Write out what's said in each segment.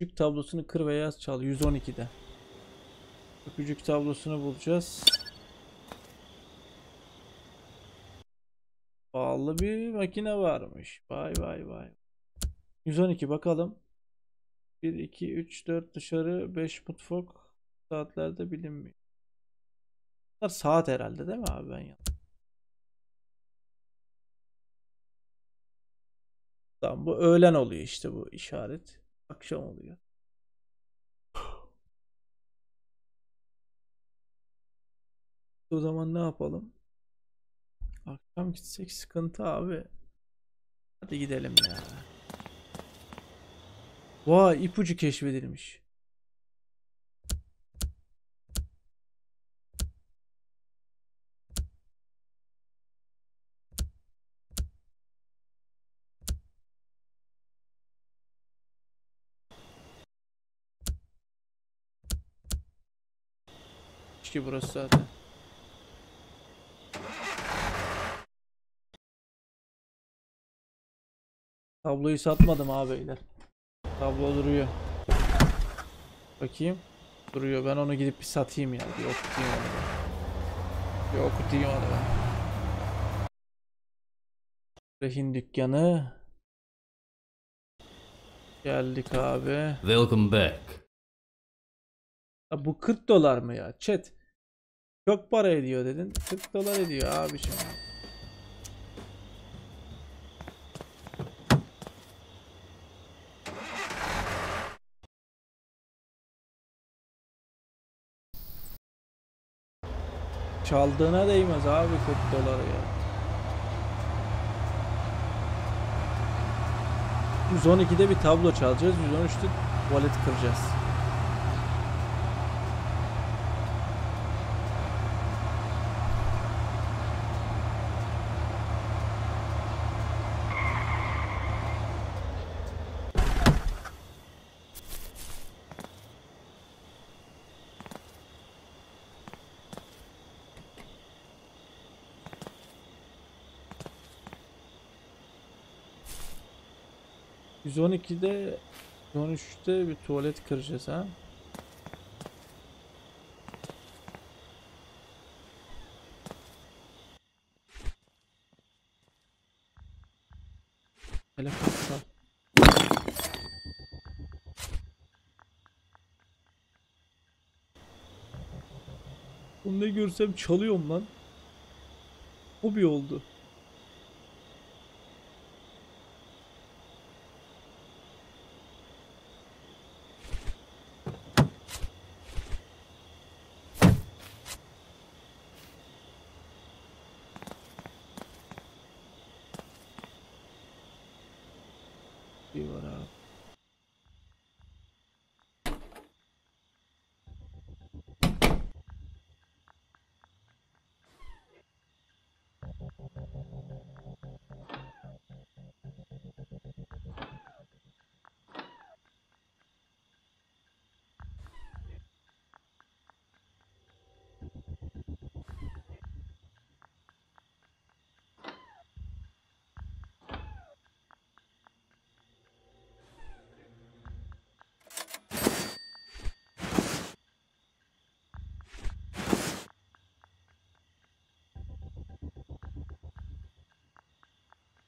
Öpücük tablosunu kır ve yaz çal. 112'de. Öpücük tablosunu bulacağız. Pahalı bir makine varmış. Vay vay vay. 112 bakalım. 1, 2, 3, 4 dışarı, 5 mutfak. Saatlerde bilinmiyor. Bunlar saat herhalde değil mi abi, ben yandım. Tamam, bu öğlen oluyor işte, bu işaret. Akşam oluyor. O zaman ne yapalım? Akşam gitsek sıkıntı abi. Hadi gidelim ya. Vay, ipucu keşfedilmiş. Ki burası zaten. Tabloyu satmadım ağabeyler. Tablo duruyor. Bakayım. Duruyor. Ben onu gidip bir satayım ya. Bir okutayım onu ben. Bir okutayım onu ben. Rehin dükkanı. Geldik abi. Welcome back. Ya bu 40 dolar mı ya? Chat. Çok para ediyor dedin. 40 dolar ediyor abi şimdi. Çaldığına değmez abi 40 dolar ya. 112'de bir tablo çalacağız. 113'te tuvalet kıracağız. %12'de 13'te bir tuvalet kıracağız ha. Telefon. Bunu ne görsem çalıyorum lan. Hobi oldu.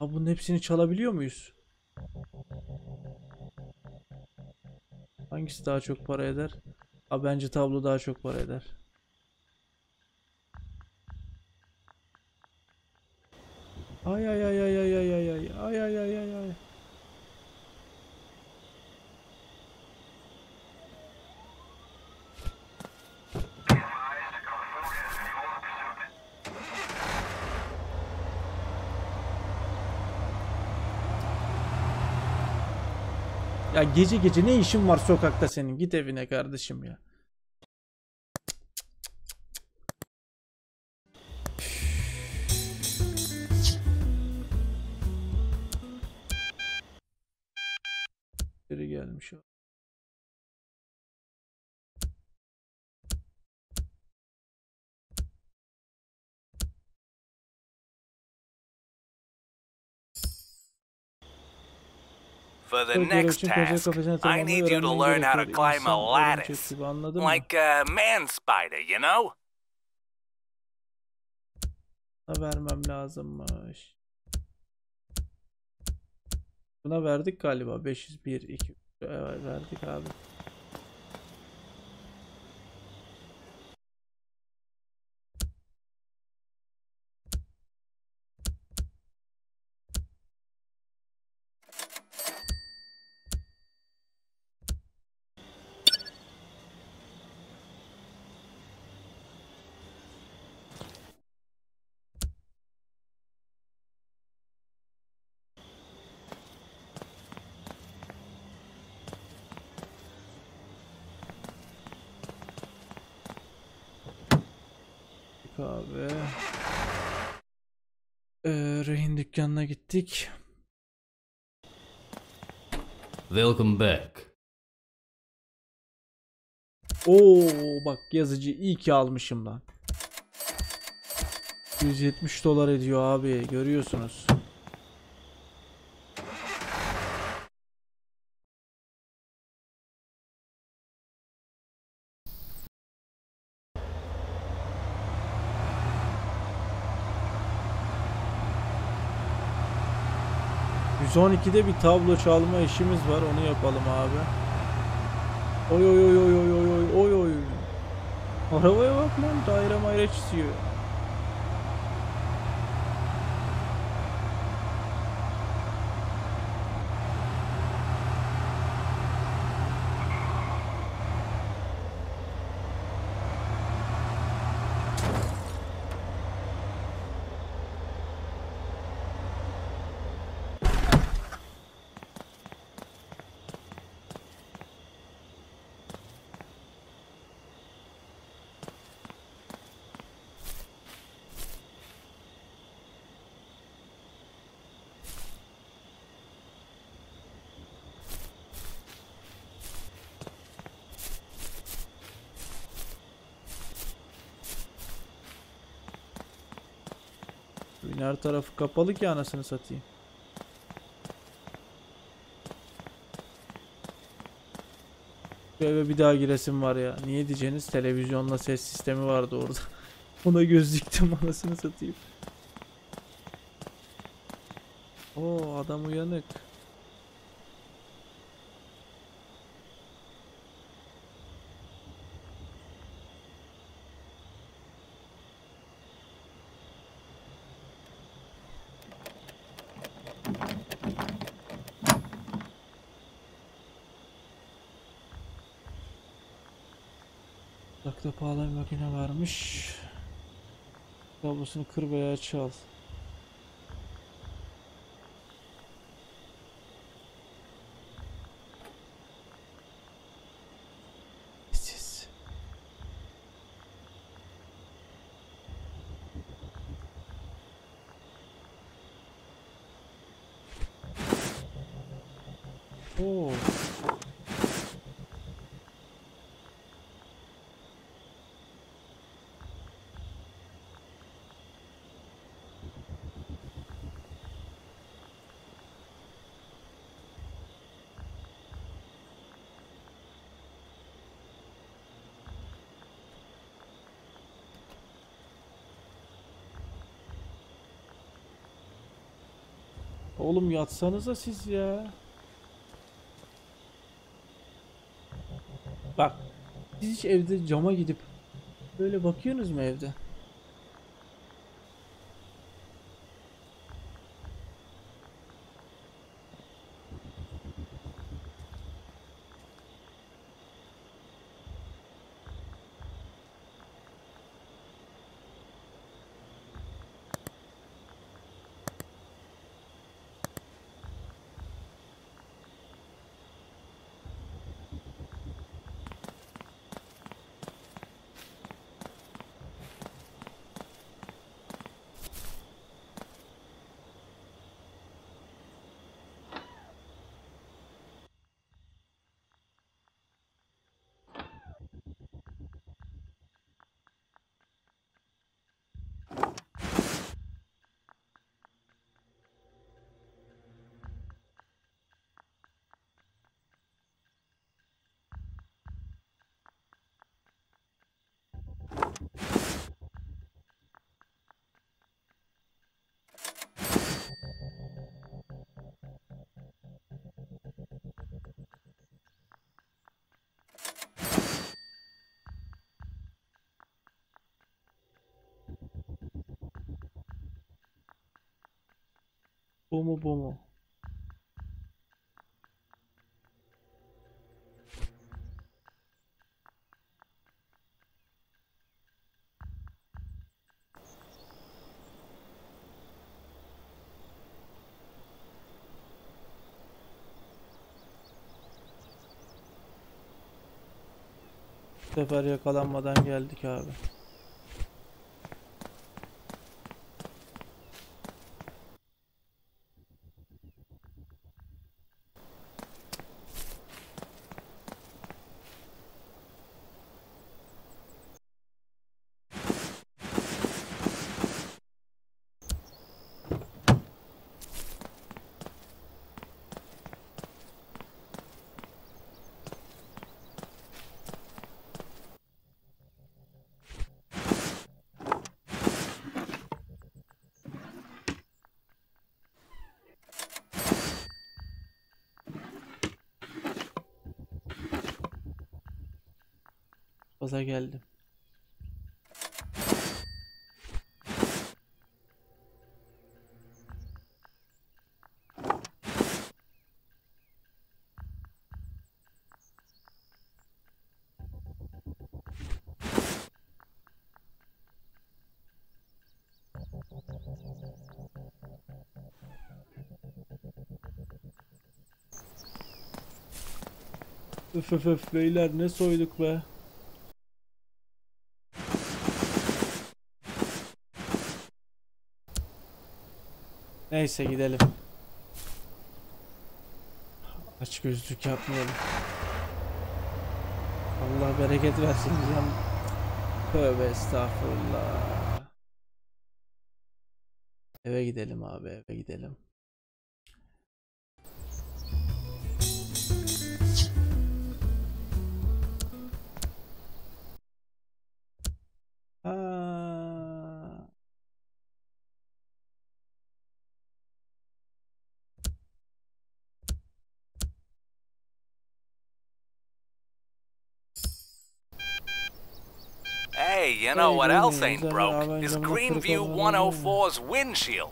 Abi bunun hepsini çalabiliyor muyuz? Hangisi daha çok para eder? Abi bence tablo daha çok para eder. Ay ay ay ay ay ay ay ay ay ay ay ay ay. Ya gece gece ne işin var sokakta senin? Git evine kardeşim ya. Biri gelmiş o. For the next task, I need you to learn how to climb a lattice. Like a man spider, you know? Vermem lazımmış. Buna verdik galiba. 501, 2, evet, verdik abi. Abi. Rehin dükkanına gittik. Welcome back. Oo bak yazıcı iyi ki almışım lan. 170 dolar ediyor abi, görüyorsunuz. Son 2'de bir tablo çalma işimiz var, onu yapalım abi. Oy oy oy oy oy oy oy oy. Arabaya bak lan, daire mayra çiziyor. Her tarafı kapalı ki anasını satayım. Eve bir daha giresim var ya. Niye diyeceğiniz, televizyonla ses sistemi vardı orada. Ona göz diktim anasını satayım. Oo adam uyanık. Uzakta pahalı bir makine varmış. Kablosunu kır veya çal. Oğlum yatsanıza siz ya. Bak, siz hiç evde cama gidip böyle bakıyorsunuz mu evde? Bu mu bu mu? Bu sefer yakalanmadan geldik abi. Gaza geldim. Öf öf öf beyler, ne soyduk be. Neyse gidelim. Açgözlük yapmayalım. Allah bereket versin diyeceğim. Tövbe estağfurullah. Eve gidelim abi, eve gidelim. You know what else ain't broke is Greenview 104's windshield.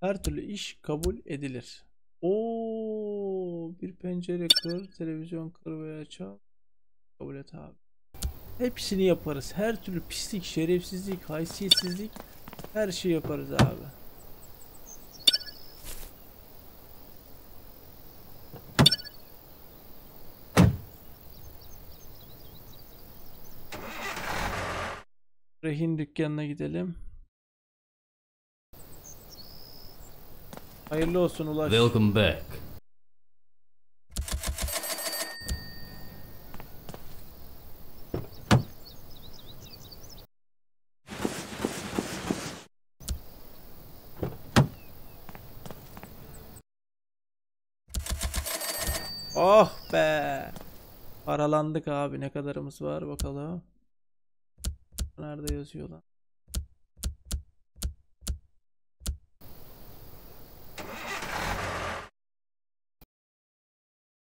Her türlü iş kabul edilir. Oo, bir pencere kır, televizyon kır veya çal. Kabul et abi. Hepsini yaparız. Her türlü pislik, şerefsizlik, haysiyetsizlik, her şeyi yaparız abi. Rehin dükkanına gidelim. Hayırlı olsun Ulaş. Welcome back. Oh be. Paralandık abi. Ne kadarımız var bakalım. Nerede yazıyor lan?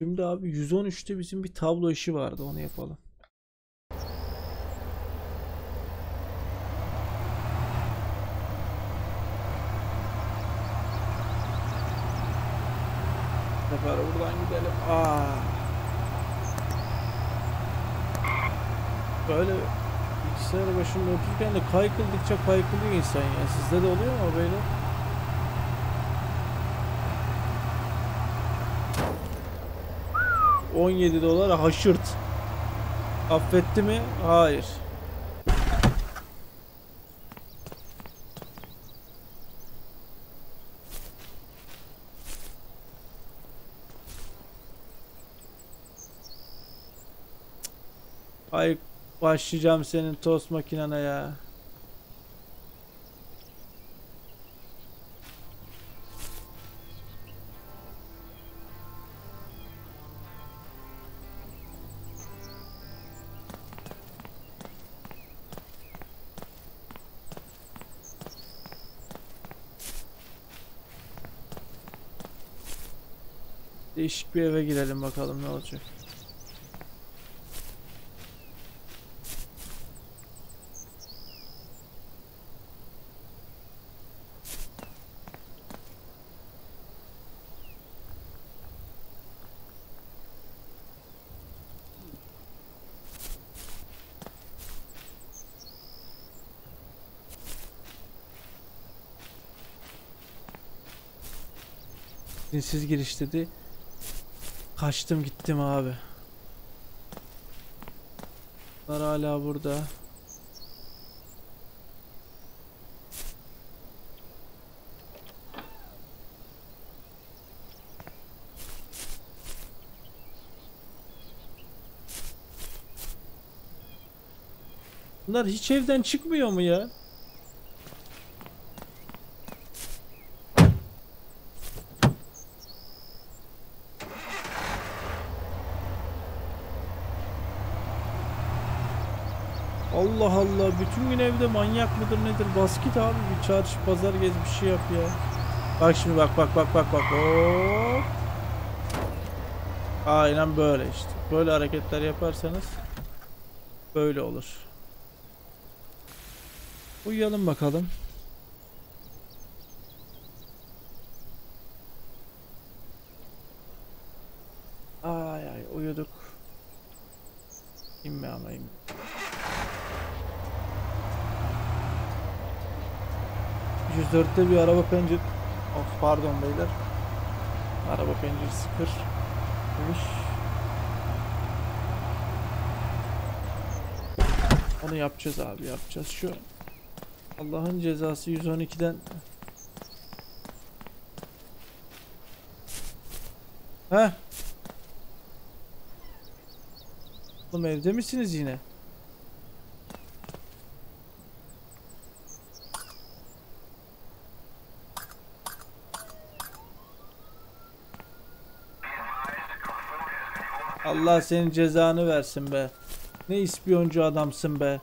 Şimdi abi 113'te bizim bir tablo işi vardı. Onu yapalım. Buradan gidelim. Aa. Böyle bilgisayar başında otururken de kaykıldıkça kaykılıyor insan ya. Sizde de oluyor mu böyle? $17 haşırt. Affetti mi? Hayır. Ay başlayacağım senin tost makinana ya. Değişik bir eve girelim bakalım ne olacak. Siz giriş dedi. Kaçtım gittim abi. Bunlar hala burada. Bunlar hiç evden çıkmıyor mu ya? Allah Allah, bütün gün evde manyak mıdır nedir? Bas git abi, bir çarşı pazar gez, bir şey yap ya. Bak şimdi bak. Hop. Aynen böyle işte. Böyle hareketler yaparsanız böyle olur. Uyuyalım bakalım. Ay ay, uyuduk. İnme ama inme. %4'te bir araba pencere. Of, pardon beyler. Araba penceresi kırmış. Onu yapacağız abi, yapacağız. Şu Allah'ın cezası 112'den. Heh. Oğlum evde misiniz yine? Allah senin cezanı versin be. Ne ispiyoncu adamsın be.